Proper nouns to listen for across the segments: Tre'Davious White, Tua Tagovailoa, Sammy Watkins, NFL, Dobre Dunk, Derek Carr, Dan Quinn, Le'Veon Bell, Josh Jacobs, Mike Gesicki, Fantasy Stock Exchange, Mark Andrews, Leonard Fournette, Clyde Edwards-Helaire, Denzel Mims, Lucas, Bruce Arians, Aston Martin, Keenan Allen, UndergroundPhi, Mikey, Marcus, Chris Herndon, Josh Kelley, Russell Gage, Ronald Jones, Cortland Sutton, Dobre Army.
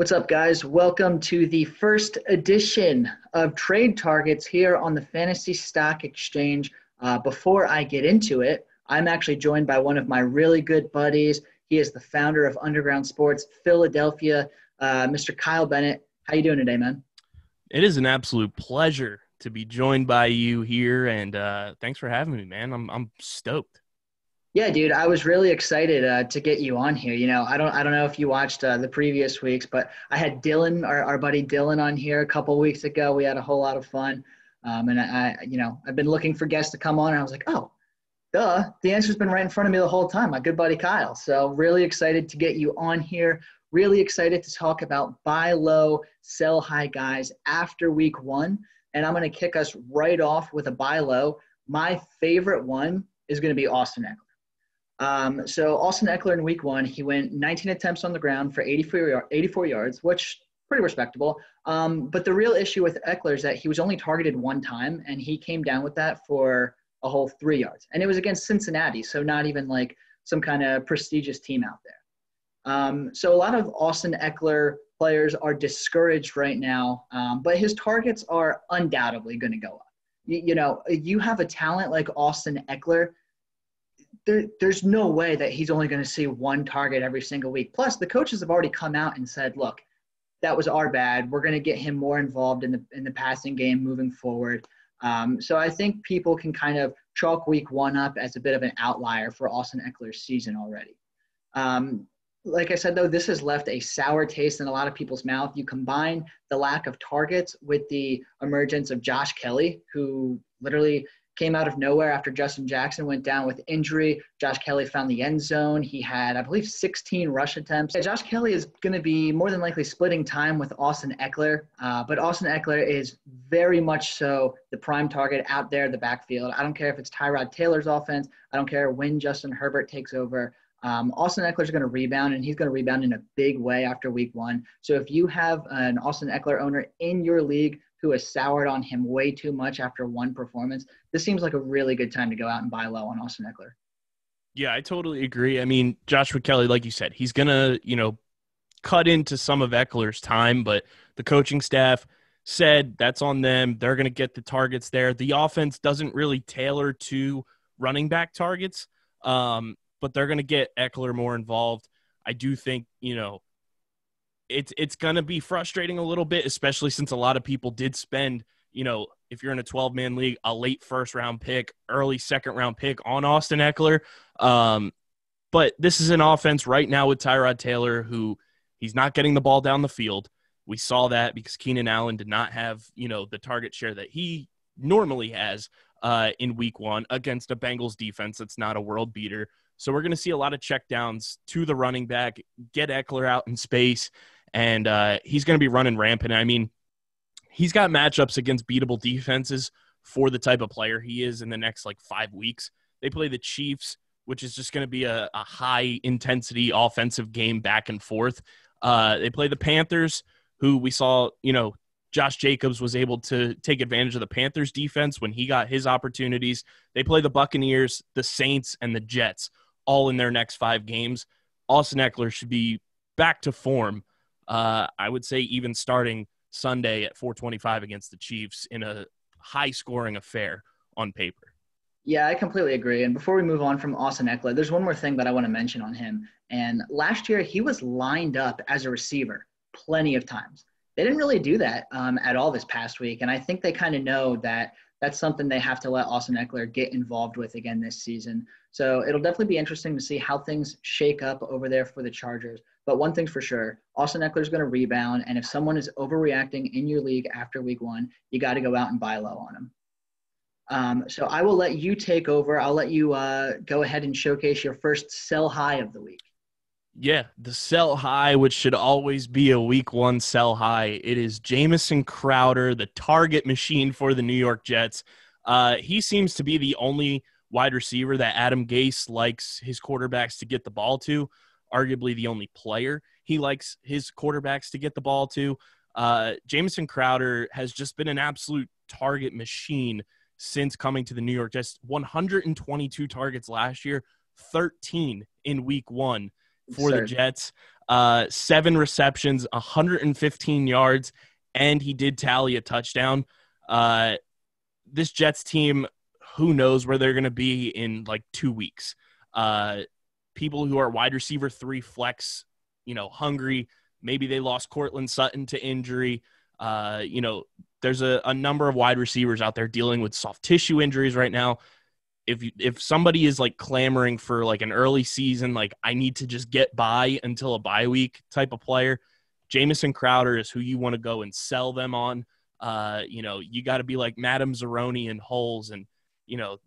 What's up, guys? Welcome to the first edition of Trade Targets here on the Fantasy Stock Exchange. Before I get into it, I'm actually joined by one of my really good buddies. He is the founder of Underground Sports Philadelphia, Mr. Kyle Bennett. How you doing today, man? It is an absolute pleasure to be joined by you here, and thanks for having me, man. I'm stoked. Yeah, dude, I was really excited to get you on here. You know, I don't know if you watched the previous weeks, but I had Dylan, our buddy Dylan, on here a couple weeks ago. We had a whole lot of fun, and I've been looking for guests to come on, and I was like, oh, duh, the answer's been right in front of me the whole time. My good buddy Kyle. So really excited to get you on here. Really excited to talk about buy low, sell high guys after week one. And I'm going to kick us right off with a buy low. My favorite one is going to be Austin Ekeler. So Austin Ekeler in week one, he went 19 attempts on the ground for 84 yards, which is pretty respectable. But the real issue with Ekeler is that he was only targeted one time, and he came down with that for a whole 3 yards. And it was against Cincinnati, so not even like some kind of prestigious team out there. So a lot of Austin Ekeler players are discouraged right now, but his targets are undoubtedly going to go up. You know, you have a talent like Austin Ekeler, there's no way that he's only going to see one target every single week. Plus, the coaches have already come out and said, look, that was our bad. We're going to get him more involved in the passing game moving forward. So I think people can kind of chalk week one up as a bit of an outlier for Austin Ekeler's season already. Like I said, though, this has left a sour taste in a lot of people's mouth. You combine the lack of targets with the emergence of Josh Kelley, who literally came out of nowhere after Justin Jackson went down with injury. Josh Kelley found the end zone. He had, I believe, 16 rush attempts. Yeah, Josh Kelley is going to be more than likely splitting time with Austin Ekeler, but Austin Ekeler is very much so the prime target out there in the backfield. I don't care if it's Tyrod Taylor's offense. I don't care when Justin Herbert takes over. Austin Ekeler is going to rebound, and he's going to rebound in a big way after week one. So if you have an Austin Ekeler owner in your league who has soured on him way too much after one performance, this seems like a really good time to go out and buy low on Austin Ekeler. Yeah, I totally agree. I mean, Joshua Kelley, like you said, he's going to, you know, cut into some of Eckler's time, but the coaching staff said that's on them. They're going to get the targets there. The offense doesn't really tailor to running back targets. But they're going to get Ekeler more involved. I do think, you know, it's going to be frustrating a little bit, especially since a lot of people did spend, you know, if you're in a 12-man league, a late first-round pick, early second-round pick on Austin Ekeler. But this is an offense right now with Tyrod Taylor, who he's not getting the ball down the field. We saw that because Keenan Allen did not have, you know, the target share that he normally has in week one against a Bengals defense that's not a world beater. So we're going to see a lot of checkdowns to the running back, get Ekeler out in space, and he's going to be running rampant. I mean, he's got matchups against beatable defenses for the type of player he is in the next, like, 5 weeks. They play the Chiefs, which is just going to be a high-intensity offensive game back and forth. They play the Panthers, who we saw, you know, Josh Jacobs was able to take advantage of the Panthers' defense when he got his opportunities. They play the Buccaneers, the Saints, and the Jets, all in their next 5 games. Austin Ekeler should be back to form, I would say even starting Sunday at 4:25 against the Chiefs in a high-scoring affair on paper. Yeah, I completely agree. And before we move on from Austin Ekeler, there's one more thing that I want to mention on him. And last year, he was lined up as a receiver plenty of times. They didn't really do that at all this past week, and I think they kind of know that that's something they have to let Austin Ekeler get involved with again this season. So it'll definitely be interesting to see how things shake up over there for the Chargers. But one thing's for sure, Austin Ekeler is going to rebound, and if someone is overreacting in your league after week one, you got to go out and buy low on him. So I will let you take over. I'll let you go ahead and showcase your first sell high of the week. Yeah, the sell high, which should always be a week one sell high. It is Jamison Crowder, the target machine for the New York Jets. He seems to be the only wide receiver that Adam Gase likes his quarterbacks to get the ball to, arguably the only player he likes his quarterbacks to get the ball to. Jamison Crowder has just been an absolute target machine since coming to the New York Jets. 122 targets last year, 13 in week one. for the Jets. 7 receptions, 115 yards, and he did tally a touchdown. This Jets team, who knows where they're going to be in like 2 weeks. People who are wide receiver 3 flex, hungry. Maybe they lost Cortland Sutton to injury. There's a number of wide receivers out there dealing with soft tissue injuries right now. If somebody is like clamoring for like an early season, like I need to just get by until a bye week type of player, Jamison Crowder is who you want to go and sell them on. You got to be like Madame Zeroni and Holes, and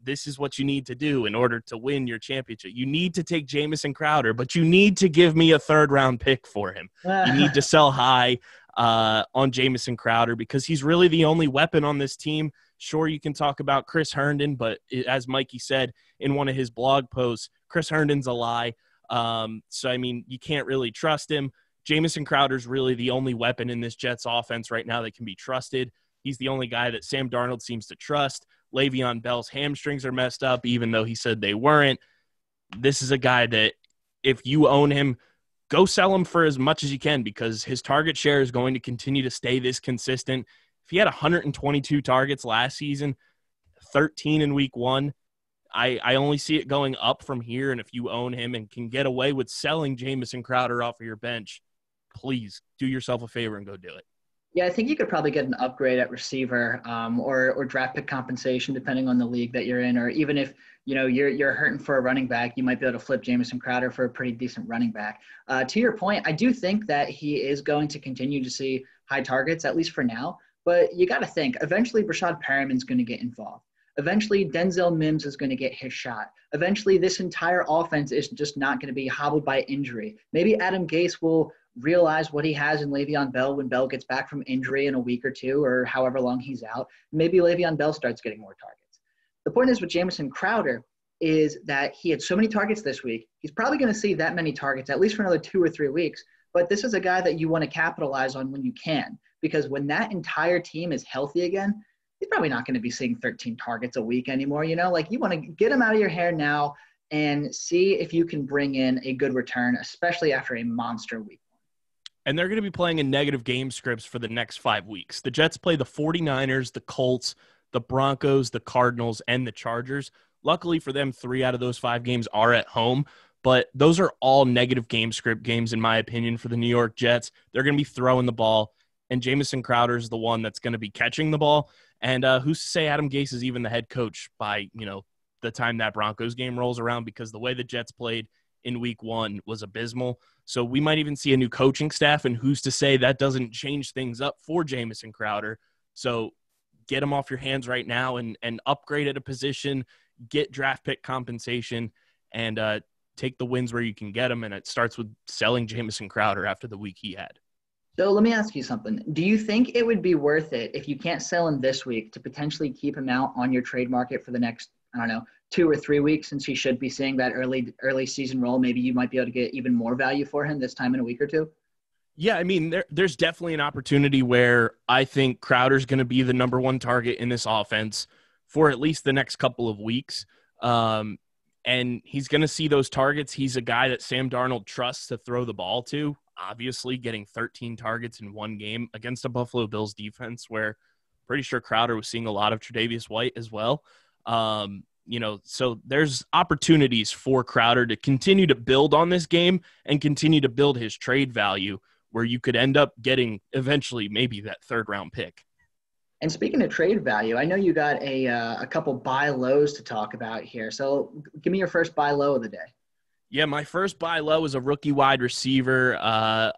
this is what you need to do in order to win your championship. You need to take Jamison Crowder, but you need to give me a 3rd round pick for him. You need to sell high on Jamison Crowder because he's really the only weapon on this team. Sure, you can talk about Chris Herndon, but as Mikey said in one of his blog posts, Chris Herndon's a lie. You can't really trust him. Jamison Crowder's really the only weapon in this Jets offense right now that can be trusted. He's the only guy that Sam Darnold seems to trust. Le'Veon Bell's hamstrings are messed up, even though he said they weren't. This is a guy that if you own him, go sell him for as much as you can because his target share is going to continue to stay this consistent. If he had 122 targets last season, 13 in week 1, I only see it going up from here. And if you own him and can get away with selling Jamison Crowder off of your bench, please do yourself a favor and go do it. Yeah, I think you could probably get an upgrade at receiver or draft pick compensation, depending on the league that you're in. Or even if, you're hurting for a running back, you might be able to flip Jamison Crowder for a pretty decent running back. To your point, I do think that he is going to continue to see high targets, at least for now. But you got to think, eventually Rashad Perriman's going to get involved. Eventually Denzel Mims is going to get his shot. Eventually this entire offense is just not going to be hobbled by injury. Maybe Adam Gase will realize what he has in Le'Veon Bell when Bell gets back from injury in a week or two or however long he's out. Maybe Le'Veon Bell starts getting more targets. The point is with Jamison Crowder is that he had so many targets this week. He's probably going to see that many targets, at least for another 2 or 3 weeks. But this is a guy that you want to capitalize on when you can, because when that entire team is healthy again, he's probably not going to be seeing 13 targets a week anymore. You want to get him out of your hair now and see if you can bring in a good return, especially after a monster week. And they're going to be playing in negative game scripts for the next 5 weeks. The Jets play the 49ers, the Colts, the Broncos, the Cardinals, and the Chargers. Luckily for them, 3 out of those 5 games are at home, but those are all negative game script games, in my opinion, for the New York Jets. They're going to be throwing the ball, and Jamison Crowder is the one that's going to be catching the ball. And who's to say Adam Gase is even the head coach by, the time that Broncos game rolls around, because the way the Jets played in week 1 was abysmal. So we might even see a new coaching staff, and who's to say that doesn't change things up for Jamison Crowder. So get him off your hands right now and upgrade at a position, get draft pick compensation, and take the wins where you can get them. And it starts with selling Jamison Crowder after the week he had. So let me ask you something. Do you think it would be worth it if you can't sell him this week to potentially keep him out on your trade market for the next, 2 or 3 weeks, since he should be seeing that early season role? Maybe you might be able to get even more value for him this time in a week or two. Yeah, there's definitely an opportunity where I think Crowder's going to be the number 1 target in this offense for at least the next couple of weeks. And he's going to see those targets. He's a guy that Sam Darnold trusts to throw the ball to. Obviously, getting 13 targets in one game against a Buffalo Bills defense where pretty sure Crowder was seeing a lot of Tre'Davious White as well. So there's opportunities for Crowder to continue to build on this game and continue to build his trade value, where you could end up getting eventually maybe that 3rd round pick. And speaking of trade value, I know you got a couple buy lows to talk about here. So give me your first buy low of the day. Yeah, my first buy low is a rookie wide receiver.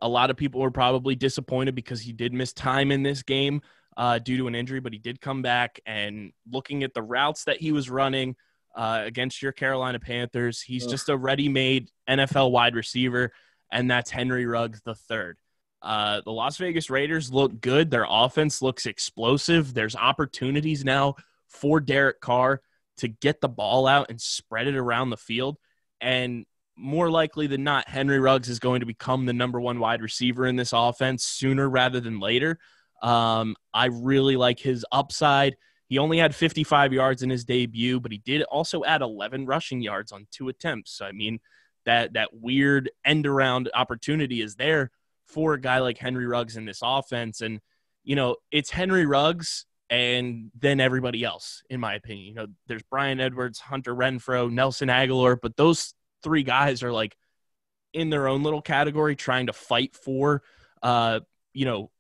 A lot of people were probably disappointed because he did miss time in this game. Due to an injury, but he did come back, and looking at the routes that he was running against your Carolina Panthers, he's just a ready-made NFL wide receiver, and that's Henry Ruggs III. The Las Vegas Raiders look good. Their offense looks explosive. There's opportunities now for Derek Carr to get the ball out and spread it around the field, and more likely than not, Henry Ruggs is going to become the number 1 wide receiver in this offense sooner rather than later. I really like his upside. He only had 55 yards in his debut, but he did also add 11 rushing yards on 2 attempts. So, that weird end-around opportunity is there for a guy like Henry Ruggs in this offense. And, you know, it's Henry Ruggs and then everybody else, in my opinion. You know, there's Bryan Edwards, Hunter Renfrow, Nelson Aguilar, but those three guys are, like, in their own little category trying to fight for, you know,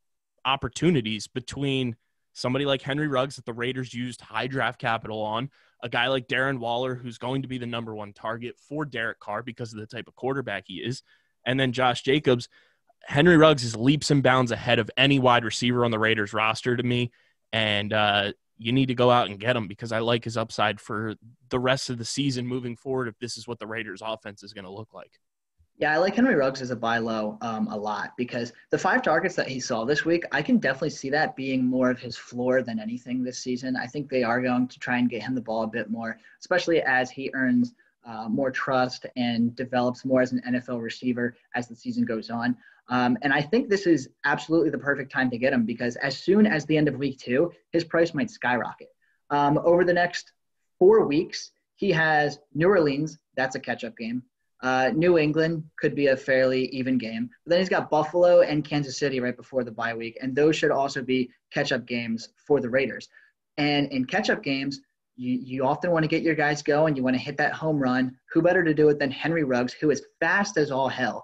opportunities between somebody like Henry Ruggs that the Raiders used high draft capital on, a guy like Darren Waller, who's going to be the number one target for Derek Carr because of the type of quarterback he is, and then Josh Jacobs. Henry Ruggs is leaps and bounds ahead of any wide receiver on the Raiders roster to me, and you need to go out and get him because I like his upside for the rest of the season moving forward if this is what the Raiders offense is going to look like. Yeah, I like Henry Ruggs as a buy low a lot because the 5 targets that he saw this week, I can definitely see that being more of his floor than anything this season. I think they are going to try and get him the ball a bit more, especially as he earns more trust and develops more as an NFL receiver as the season goes on. And I think this is absolutely the perfect time to get him because as soon as the end of week 2, his price might skyrocket. Over the next 4 weeks, he has New Orleans. That's a catch-up game. New England could be a fairly even game. But then he's got Buffalo and Kansas City right before the bye week, and those should also be catch-up games for the Raiders. And in catch-up games, you often want to get your guys going. You want to hit that home run. Who better to do it than Henry Ruggs, who is fast as all hell.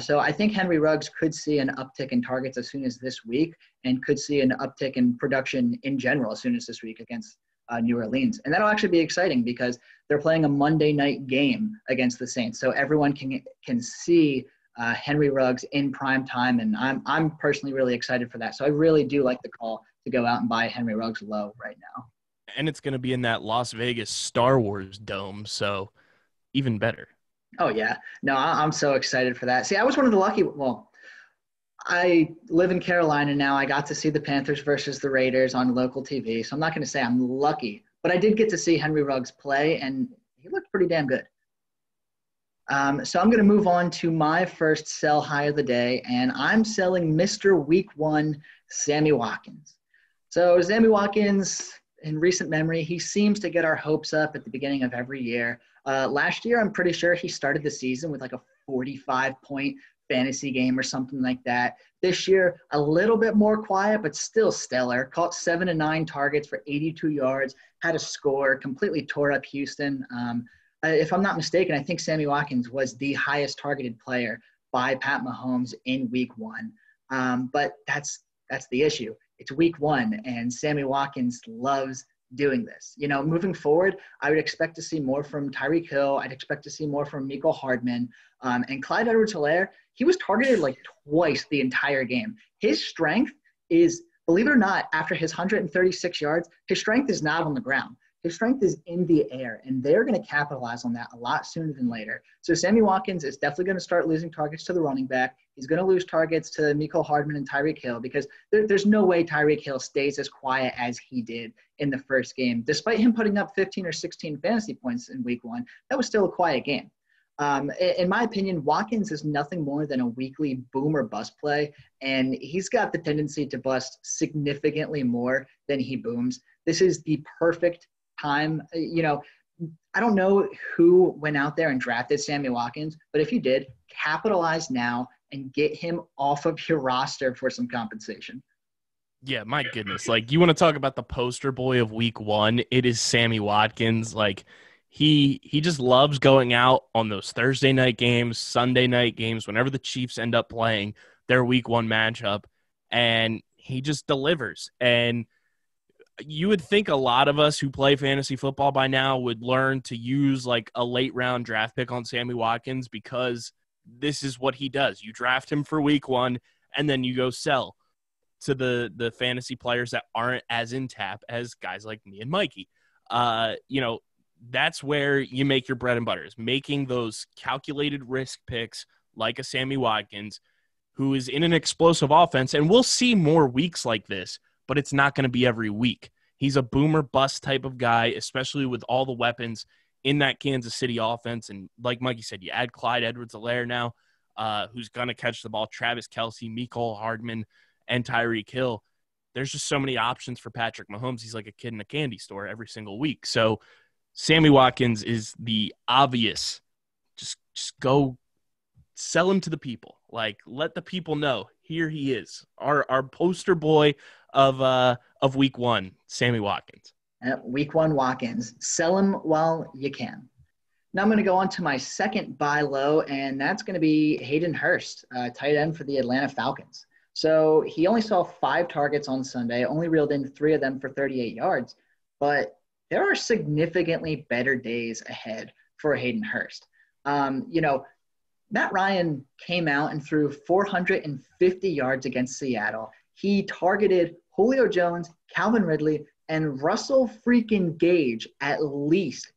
So I think Henry Ruggs could see an uptick in targets as soon as this week and could see an uptick in production in general as soon as this week against New Orleans. And that'll actually be exciting because they're playing a Monday night game against the Saints. So everyone can see Henry Ruggs in prime time. And I'm personally really excited for that. So I really do like the call to go out and buy Henry Ruggs low right now. And it's going to be in that Las Vegas Star Wars dome. So even better. Oh, yeah. No, I'm so excited for that. See, I was one of the lucky – well, I live in Carolina now. I got to see the Panthers versus the Raiders on local TV, so I'm not going to say I'm lucky. But I did get to see Henry Ruggs play, and he looked pretty damn good. So I'm going to move on to my first sell high of the day, and I'm selling Mr. Week 1, Sammy Watkins. So Sammy Watkins, in recent memory, he seems to get our hopes up at the beginning of every year. Last year, I'm pretty sure he started the season with like a 45-point fantasy game or something like that. This year, a little bit more quiet, but still stellar. Caught 7 of 9 targets for 82 yards, had a score, completely tore up Houston. If I'm not mistaken, I think Sammy Watkins was the highest targeted player by Pat Mahomes in week 1. But that's the issue. It's week 1, and Sammy Watkins loves doing this. You know, moving forward, I would expect to see more from Tyreek Hill. I'd expect to see more from Mecole Hardman. And Clyde Edwards-Helaire, he was targeted like twice the entire game. His strength is, believe it or not, after his 136 yards, his strength is not on the ground. His strength is in the air, and they're going to capitalize on that a lot sooner than later. So Sammy Watkins is definitely going to start losing targets to the running back. He's going to lose targets to Mecole Hardman and Tyreek Hill because there's no way Tyreek Hill stays as quiet as he did in the first game. Despite him putting up 15 or 16 fantasy points in week 1, that was still a quiet game. In my opinion, Watkins is nothing more than a weekly boom or bust play, and he's got the tendency to bust significantly more than he booms. This is the perfect time. You know, I don't know who went out there and drafted Sammy Watkins, but if you did, capitalize now and get him off of your roster for some compensation. Yeah, my goodness. Like, you want to talk about the poster boy of week 1, it is Sammy Watkins. Like, he just loves going out on those Thursday night games, Sunday night games, whenever the Chiefs end up playing their week 1 matchup, and he just delivers. And you would think a lot of us who play fantasy football by now would learn to use like a late round draft pick on Sammy Watkins because this is what he does. You draft him for week 1 and then you go sell to the fantasy players that aren't as in tap as guys like me and Mikey. You know, that's where you make your bread and butter, is making those calculated risk picks like a Sammy Watkins who is in an explosive offense. And we'll see more weeks like this, but it's not going to be every week. He's a boom or bust type of guy, especially with all the weapons in that Kansas City offense. And like Mikey said, you add Clyde Edwards-Helaire now, who's going to catch the ball, Travis Kelce, Mecole Hardman, and Tyreek Hill. There's just so many options for Patrick Mahomes. He's like a kid in a candy store every single week. So Sammy Watkins is the obvious just go sell him to the people. Like, let the people know here he is, our poster boy of week one, Sammy Watkins. Week one Watkins. Sell him while you can. Now I'm going to go on to my second buy low, and that's going to be Hayden Hurst, tight end for the Atlanta Falcons. So he only saw 5 targets on Sunday, only reeled in 3 of them for 38 yards, but there are significantly better days ahead for Hayden Hurst. Matt Ryan came out and threw 450 yards against Seattle. He targeted Julio Jones, Calvin Ridley, and Russell freaking Gage at least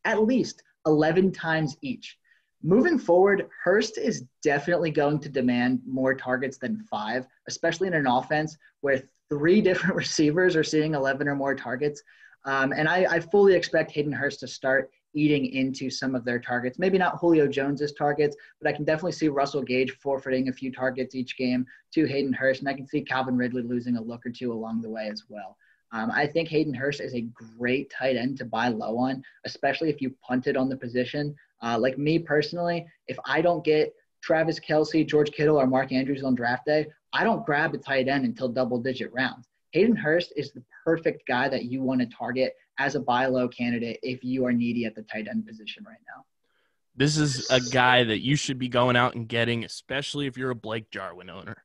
11 times each. Moving forward, Hurst is definitely going to demand more targets than 5, especially in an offense where 3 different receivers are seeing 11 or more targets. And I fully expect Hayden Hurst to start eating into some of their targets. Maybe not Julio Jones's targets, but I can definitely see Russell Gage forfeiting a few targets each game to Hayden Hurst, and I can see Calvin Ridley losing a look or two along the way as well. I think Hayden Hurst is a great tight end to buy low on, especially if you punted on the position. Like me personally, if I don't get Travis Kelce, George Kittle, or Mark Andrews on draft day, I don't grab a tight end until double-digit rounds. Hayden Hurst is the perfect guy that you want to target as a buy low candidate if you are needy at the tight end position right now. This is a guy that you should be going out and getting, especially if you're a Blake Jarwin owner.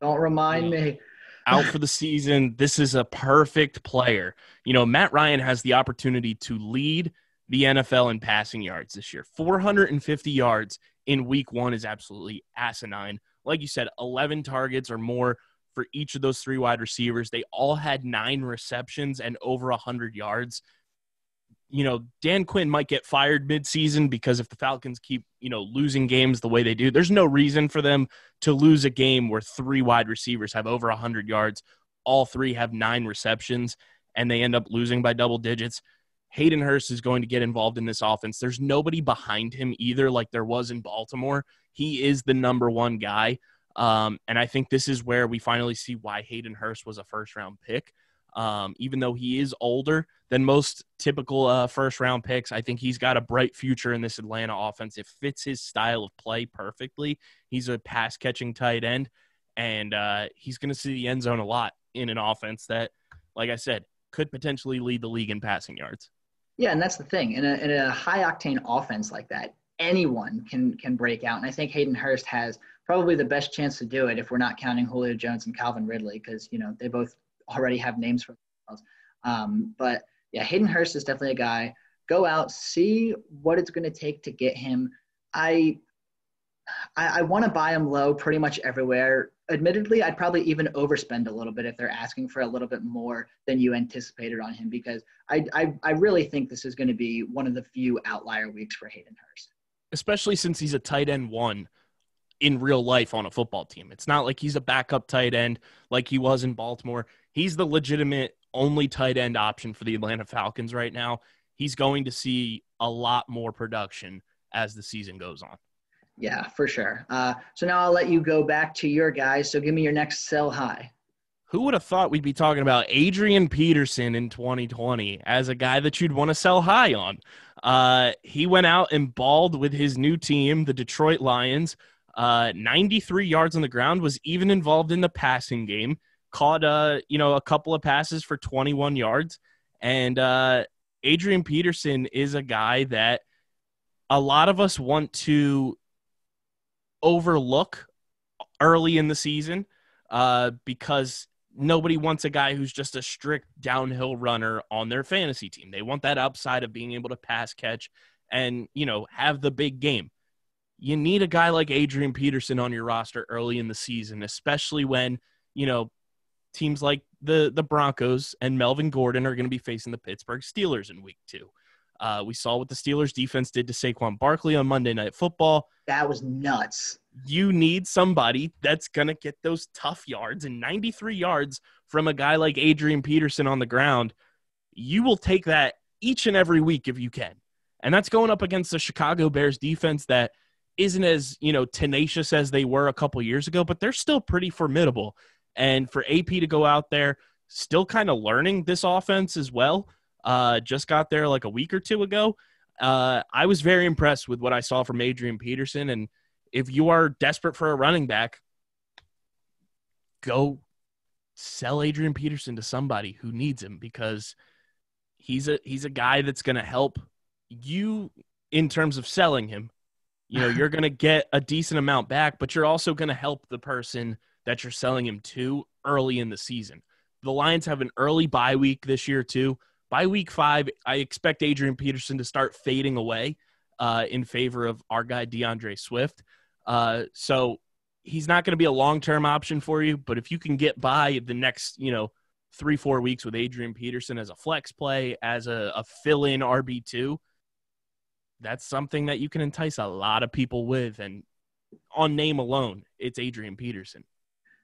Don't remind me. Out for the season. This is a perfect player. Matt Ryan has the opportunity to lead the NFL in passing yards this year. 450 yards in week one is absolutely asinine. Like you said, 11 targets or more for each of those 3 wide receivers. They all had 9 receptions and over 100 yards. Dan Quinn might get fired midseason because if the Falcons keep, losing games the way they do, there's no reason for them to lose a game where 3 wide receivers have over 100 yards. All 3 have 9 receptions, and they end up losing by double digits. Hayden Hurst is going to get involved in this offense. There's nobody behind him either like there was in Baltimore. He is the number one guy. And I think this is where we finally see why Hayden Hurst was a first-round pick. Even though he is older than most typical first-round picks, I think he's got a bright future in this Atlanta offense. It fits his style of play perfectly. He's a pass-catching tight end, and he's going to see the end zone a lot in an offense that, like I said, could potentially lead the league in passing yards. Yeah, and that's the thing. In a high-octane offense like that, anyone can break out, and I think Hayden Hurst has probably the best chance to do it if we're not counting Julio Jones and Calvin Ridley because, they both already have names for themselves. But, yeah, Hayden Hurst is definitely a guy. Go out, see what it's going to take to get him. I want to buy him low pretty much everywhere. Admittedly, I'd probably even overspend a little bit if they're asking for a little bit more than you anticipated on him because I really think this is going to be one of the few outlier weeks for Hayden Hurst. Especially since he's a tight end one in real life on a football team. It's not like he's a backup tight end like he was in Baltimore. He's the legitimate only tight end option for the Atlanta Falcons right now. He's going to see a lot more production as the season goes on. Yeah, for sure. So now I'll let you go back to your guys. So give me your next sell high. Who would have thought we'd be talking about Adrian Peterson in 2020 as a guy that you'd want to sell high on? He went out and balled with his new team, the Detroit Lions. 93 yards on the ground, was even involved in the passing game, caught, a couple of passes for 21 yards. And Adrian Peterson is a guy that a lot of us want to overlook early in the season because nobody wants a guy who's just a strict downhill runner on their fantasy team. They want that upside of being able to pass catch and, have the big game. You need a guy like Adrian Peterson on your roster early in the season, especially when, teams like the Broncos and Melvin Gordon are going to be facing the Pittsburgh Steelers in week 2. We saw what the Steelers defense did to Saquon Barkley on Monday Night Football. That was nuts. You need somebody that's going to get those tough yards, and 93 yards from a guy like Adrian Peterson on the ground. You will take that each and every week if you can. And that's going up against the Chicago Bears defense that isn't as, tenacious as they were a couple years ago, but they're still pretty formidable. And for AP to go out there, still kind of learning this offense as well, just got there like a week or two ago. I was very impressed with what I saw from Adrian Peterson. And if you are desperate for a running back, go sell Adrian Peterson to somebody who needs him, because he's a guy that's going to help you in terms of selling him. You know, you're going to get a decent amount back, but you're also going to help the person that you're selling him to early in the season. The Lions have an early bye week this year too. By week 5, I expect Adrian Peterson to start fading away in favor of our guy DeAndre Swift. So he's not going to be a long-term option for you, but if you can get by the next, 3-4 weeks with Adrian Peterson as a flex play, as a fill-in RB2, that's something that you can entice a lot of people with. And on name alone, it's Adrian Peterson.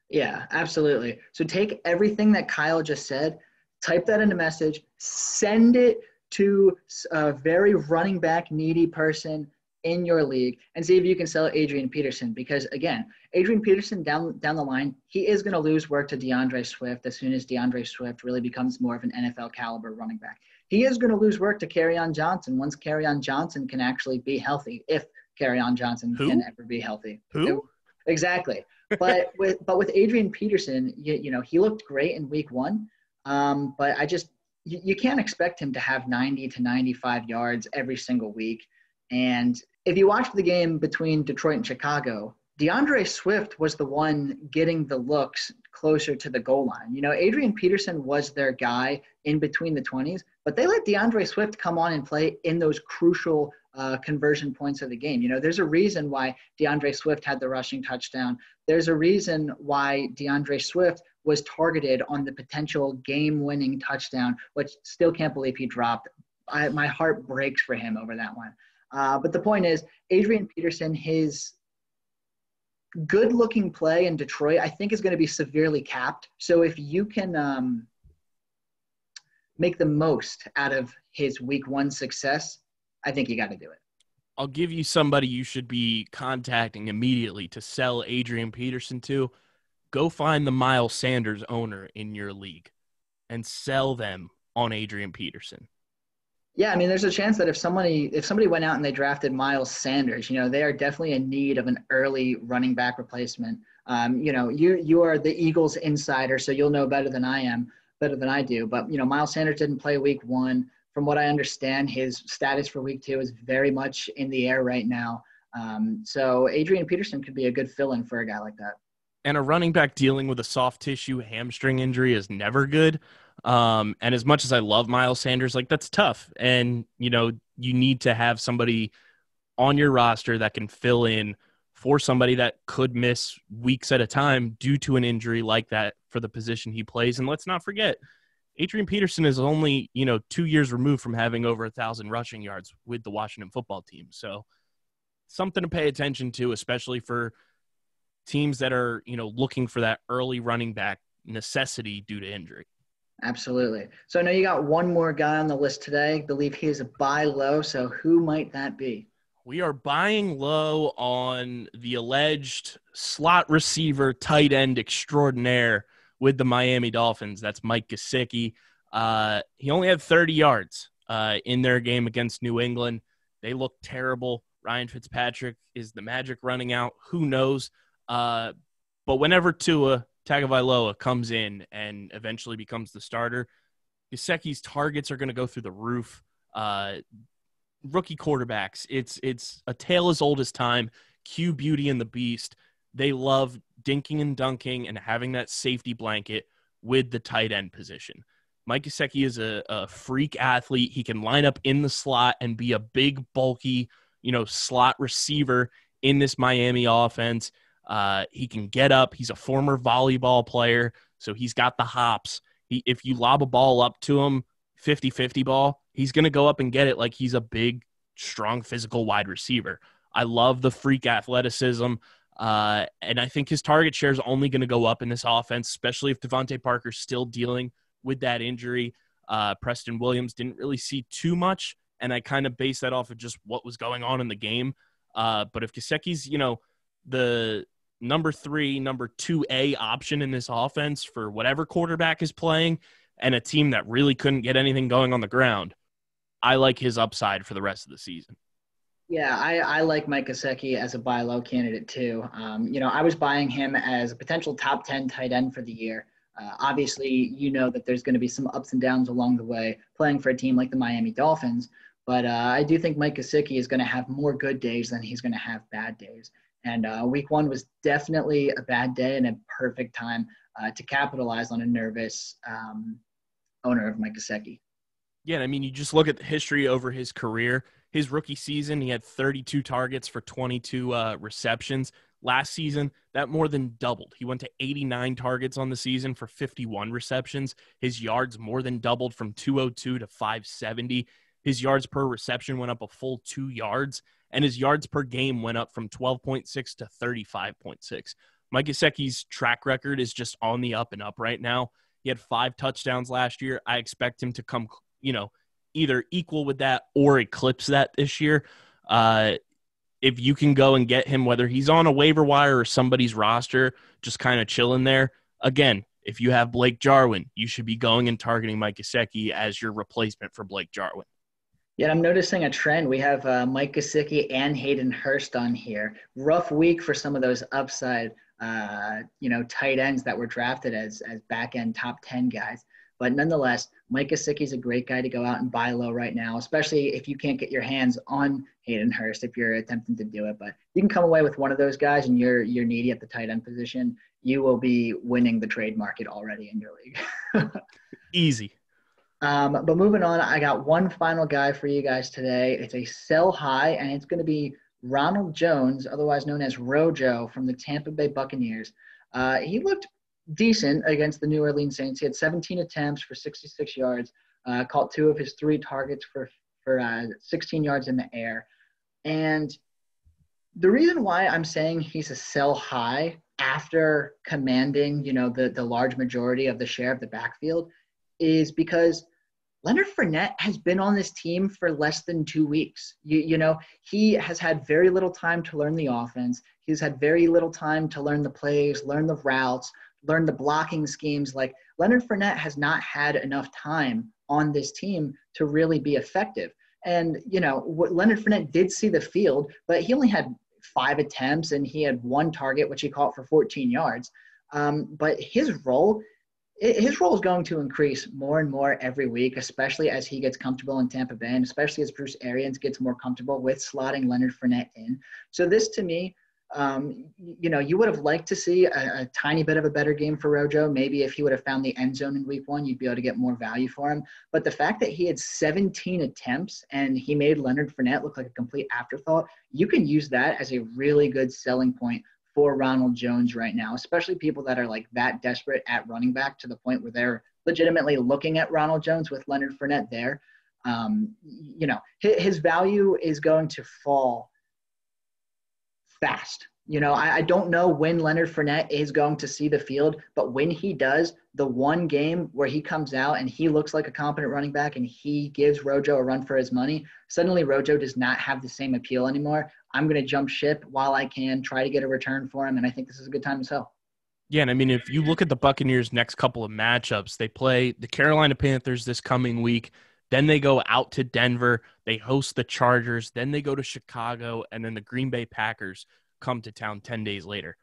Yeah, absolutely. So take everything that Kyle just said, type that in a message, send it to a very running back needy person in your league, and see if you can sell Adrian Peterson. Because again, Adrian Peterson down the line, he is going to lose work to DeAndre Swift as soon as DeAndre Swift really becomes more of an NFL caliber running back. He is going to lose work to Kerryon Johnson once Kerryon Johnson can actually be healthy, if Kerryon Johnson can ever be healthy. Exactly. But with Adrian Peterson, you know, he looked great in week 1. But I just, you can't expect him to have 90 to 95 yards every single week. And if you watched the game between Detroit and Chicago, DeAndre Swift was the one getting the looks closer to the goal line. You know, Adrian Peterson was their guy in between the 20s, but they let DeAndre Swift come on and play in those crucial conversion points of the game. You know, there's a reason why DeAndre Swift had the rushing touchdown. There's a reason why DeAndre Swift was targeted on the potential game-winning touchdown, which still can't believe he dropped. My heart breaks for him over that one. But the point is, Adrian Peterson, his good-looking play in Detroit, I think, is going to be severely capped. So if you can make the most out of his week 1 success, I think you got to do it. I'll give you somebody you should be contacting immediately to sell Adrian Peterson to. Go find the Miles Sanders owner in your league and sell them on Adrian Peterson. Yeah, I mean, there's a chance that if somebody went out and they drafted Miles Sanders, you know, they are definitely in need of an early running back replacement. You know, you are the Eagles insider, so you'll know better than I do. But, you know, Miles Sanders didn't play week 1. From what I understand, his status for week 2 is very much in the air right now. So Adrian Peterson could be a good fill-in for a guy like that. And a running back dealing with a soft tissue hamstring injury is never good. And as much as I love Miles Sanders, like, that's tough. And, you know, you need to have somebody on your roster that can fill in for somebody that could miss weeks at a time due to an injury like that for the position he plays. And let's not forget, Adrian Peterson is only, 2 years removed from having over 1,000 rushing yards with the Washington football team. So something to pay attention to, especially for teams that are, looking for that early running back necessity due to injury. Absolutely. So I know you got one more guy on the list today. I believe he is a buy low. So who might that be? We are buying low on the alleged slot receiver tight end extraordinaire with the Miami Dolphins. That's Mike Gesicki. He only had 30 yards in their game against New England. They looked terrible. Ryan Fitzpatrick is the magic running out. Who knows? But whenever Tua Tagovailoa comes in and eventually becomes the starter, Gesicki's targets are going to go through the roof. Rookie quarterbacks, it's a tale as old as time. Cue Beauty and the Beast. They love dinking and dunking and having that safety blanket with the tight end position. Mike Gesicki is a freak athlete. He can line up in the slot and be a big, bulky, slot receiver in this Miami offense. He can get up. He's a former volleyball player, so he's got the hops. If you lob a ball up to him, 50-50 ball, he's going to go up and get it like he's a big, strong, physical wide receiver. I love the freak athleticism, and I think his target share is only going to go up in this offense, especially if Devontae Parker's still dealing with that injury. Preston Williams didn't really see too much, and I kind of base that off of just what was going on in the game. But if Gesicki's, the number 2A option in this offense for whatever quarterback is playing and a team that really couldn't get anything going on the ground, I like his upside for the rest of the season. Yeah, I like Mike Gesicki as a buy low candidate too. I was buying him as a potential top 10 tight end for the year. Obviously, you know that there's going to be some ups and downs along the way playing for a team like the Miami Dolphins. But I do think Mike Gesicki is going to have more good days than he's going to have bad days. And week one was definitely a bad day and a perfect time to capitalize on a nervous owner of Mike Gesicki. Yeah, I mean, you just look at the history over his career. His rookie season, he had 32 targets for 22 receptions. Last season, that more than doubled. He went to 89 targets on the season for 51 receptions. His yards more than doubled from 202 to 570. His yards per reception went up a full 2 yards, and his yards per game went up from 12.6 to 35.6. Mike Gesicki's track record is just on the up and up right now. He had 5 touchdowns last year. I expect him to come, either equal with that or eclipse that this year. If you can go and get him, whether he's on a waiver wire or somebody's roster, just kind of chilling there. Again, if you have Blake Jarwin, you should be going and targeting Mike Gesicki as your replacement for Blake Jarwin. Yeah, I'm noticing a trend. We have Mike Gesicki and Hayden Hurst on here. Rough week for some of those upside, tight ends that were drafted as back-end top 10 guys. But nonetheless, Mike Gesicki is a great guy to go out and buy low right now, especially if you can't get your hands on Hayden Hurst if you're attempting to do it. But you can come away with one of those guys and you're needy at the tight end position. You will be winning the trade market already in your league. Easy. But moving on, I got one final guy for you guys today. It's a sell high, and it's going to be Ronald Jones, otherwise known as Rojo, from the Tampa Bay Buccaneers. He looked decent against the New Orleans Saints. He had 17 attempts for 66 yards, caught 2 of his 3 targets for 16 yards in the air. And the reason why I'm saying he's a sell high after commanding, the large majority of the share of the backfield is because Leonard Fournette has been on this team for less than 2 weeks. He has had very little time to learn the offense. He's had very little time to learn the plays, learn the routes, learn the blocking schemes. Like, Leonard Fournette has not had enough time on this team to really be effective. And, Leonard Fournette did see the field, but he only had 5 attempts and he had 1 target, which he caught for 14 yards. But his role is going to increase more and more every week, especially as he gets comfortable in Tampa Bay and especially as Bruce Arians gets more comfortable with slotting Leonard Fournette in. So this, to me, you would have liked to see a tiny bit of a better game for Rojo. Maybe if he would have found the end zone in week one, you'd be able to get more value for him. But the fact that he had 17 attempts and he made Leonard Fournette look like a complete afterthought, you can use that as a really good selling point for Ronald Jones right now, especially people that are like that desperate at running back to the point where they're legitimately looking at Ronald Jones with Leonard Fournette there. His value is going to fall fast. I don't know when Leonard Fournette is going to see the field, but when he does, the one game where he comes out and he looks like a competent running back and he gives Rojo a run for his money, suddenly Rojo does not have the same appeal anymore. I'm going to jump ship while I can, try to get a return for him, and I think this is a good time to sell. Yeah, and I mean, if you look at the Buccaneers' next couple of matchups, they play the Carolina Panthers this coming week. Then they go out to Denver. They host the Chargers. Then they go to Chicago. And then the Green Bay Packers come to town 10 days later.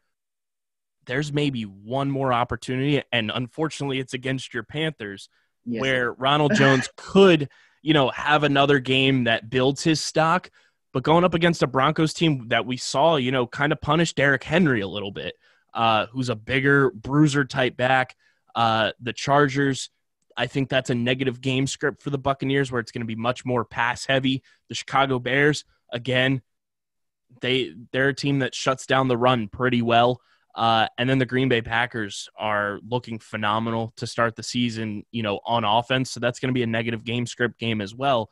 There's maybe one more opportunity, and unfortunately it's against your Panthers, yes, where Ronald Jones could, have another game that builds his stock. But going up against a Broncos team that we saw, kind of punish Derrick Henry a little bit, who's a bigger bruiser type back, the Chargers, I think that's a negative game script for the Buccaneers where it's going to be much more pass heavy. The Chicago Bears, again, they're a team that shuts down the run pretty well. And then the Green Bay Packers are looking phenomenal to start the season, on offense. So that's going to be a negative game script game as well.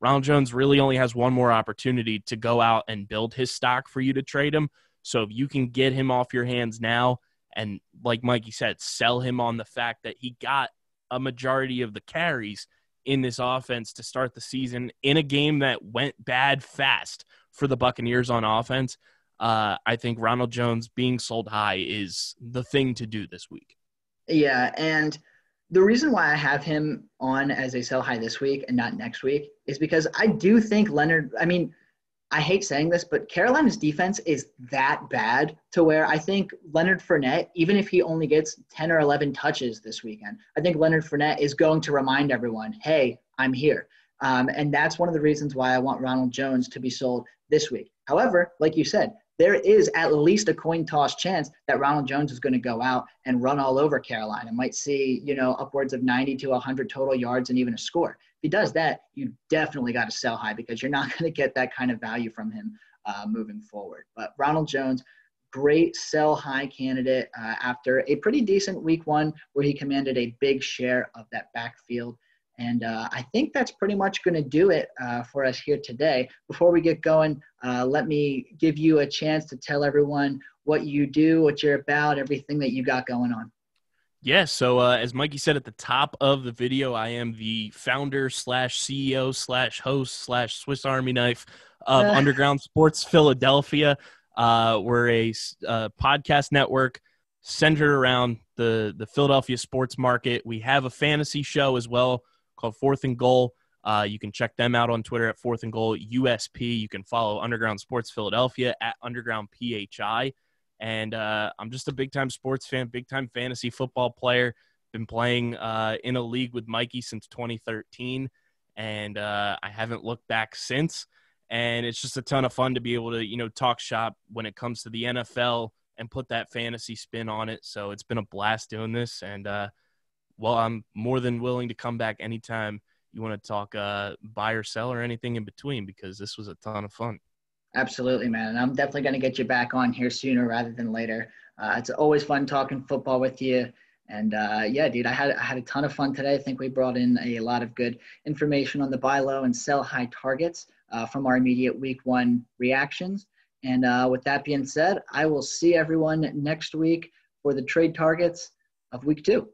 Ronald Jones really only has one more opportunity to go out and build his stock for you to trade him. So if you can get him off your hands now, and like Mikey said, sell him on the fact that he got a majority of the carries in this offense to start the season in a game that went bad fast for the Buccaneers on offense. I think Ronald Jones being sold high is the thing to do this week. Yeah, and The reason why I have him on as a sell high this week and not next week is because I do think I hate saying this, but Carolina's defense is that bad to where I think Leonard Fournette, even if he only gets 10 or 11 touches this weekend, I think Leonard Fournette is going to remind everyone, hey, I'm here. And that's one of the reasons why I want Ronald Jones to be sold this week. However, like you said, there is at least a coin toss chance that Ronald Jones is going to go out and run all over Carolina. Might see, upwards of 90 to 100 total yards and even a score. If he does that, you definitely got to sell high because you're not going to get that kind of value from him moving forward. But Ronald Jones, great sell high candidate after a pretty decent week one where he commanded a big share of that backfield. And I think that's pretty much going to do it for us here today. Before we get going, let me give you a chance to tell everyone what you do, what you're about, everything that you got going on. Yeah, so as Mikey said at the top of the video, I am the founder / CEO / host / Swiss Army knife of Underground Sports Philadelphia. We're a podcast network centered around the Philadelphia sports market. We have a fantasy show as well called Fourth and Goal. You can check them out on Twitter at Fourth and Goal USP. You can follow Underground Sports Philadelphia at Underground PHI. And I'm just a big-time sports fan, big-time fantasy football player. Been playing in a league with Mikey since 2013, and I haven't looked back since. And it's just a ton of fun to be able to, talk shop when it comes to the NFL and put that fantasy spin on it. So it's been a blast doing this. And I'm more than willing to come back anytime you want to talk buy or sell or anything in between, because this was a ton of fun. Absolutely, man. And I'm definitely going to get you back on here sooner rather than later. It's always fun talking football with you. And yeah, dude, I had a ton of fun today. I think we brought in a lot of good information on the buy low and sell high targets from our immediate week one reactions. And with that being said, I will see everyone next week for the trade targets of week 2.